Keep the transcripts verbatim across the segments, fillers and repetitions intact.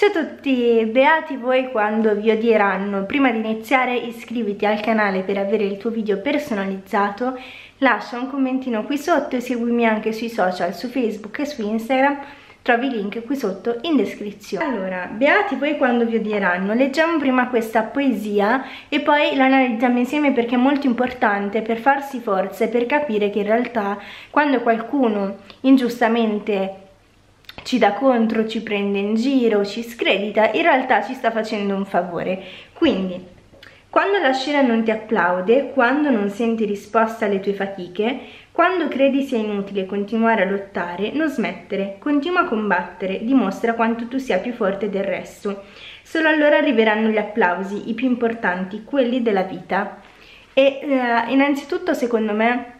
Ciao a tutti, beati voi quando vi odieranno. Prima di iniziare iscriviti al canale per avere il tuo video personalizzato, lascia un commentino qui sotto e seguimi anche sui social, su Facebook e su Instagram, trovi i link qui sotto in descrizione. Allora, beati voi quando vi odieranno, leggiamo prima questa poesia e poi la analizziamo insieme perché è molto importante per farsi forze, per capire che in realtà quando qualcuno ingiustamente ci dà contro, ci prende in giro, ci scredita, in realtà ci sta facendo un favore. Quindi, quando la scena non ti applaude, quando non senti risposta alle tue fatiche, quando credi sia inutile continuare a lottare, non smettere, continua a combattere, dimostra quanto tu sia più forte del resto. Solo allora arriveranno gli applausi, i più importanti, quelli della vita. E eh, innanzitutto, secondo me,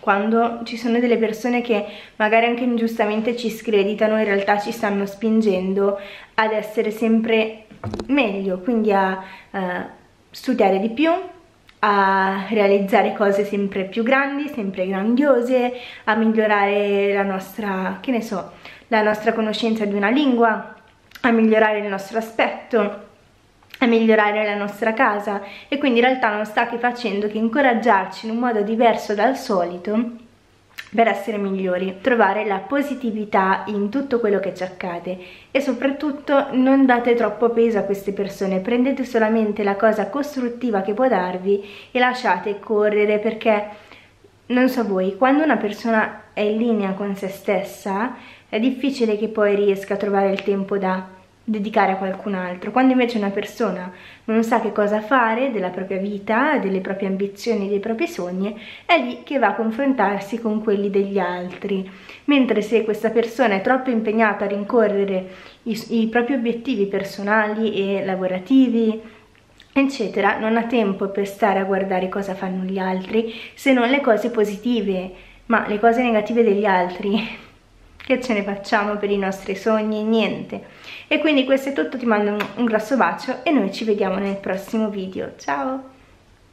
quando ci sono delle persone che magari anche ingiustamente ci screditano, in realtà ci stanno spingendo ad essere sempre meglio, quindi a uh, studiare di più, a realizzare cose sempre più grandi, sempre grandiose, a migliorare la nostra, che ne so, la nostra conoscenza di una lingua, a migliorare il nostro aspetto, a migliorare la nostra casa, e quindi in realtà non sta che facendo che incoraggiarci in un modo diverso dal solito per essere migliori, trovare la positività in tutto quello che ci accade e soprattutto non date troppo peso a queste persone, prendete solamente la cosa costruttiva che può darvi e lasciate correre, perché non so voi, quando una persona è in linea con se stessa è difficile che poi riesca a trovare il tempo da dedicare a qualcun altro. Quando invece una persona non sa che cosa fare della propria vita, delle proprie ambizioni, dei propri sogni, è lì che va a confrontarsi con quelli degli altri, mentre se questa persona è troppo impegnata a rincorrere i, i propri obiettivi personali e lavorativi eccetera, non ha tempo per stare a guardare cosa fanno gli altri, se non le cose positive, ma le cose negative degli altri che ce ne facciamo per i nostri sogni? Niente. E quindi questo è tutto, ti mando un grosso bacio e noi ci vediamo nel prossimo video. Ciao!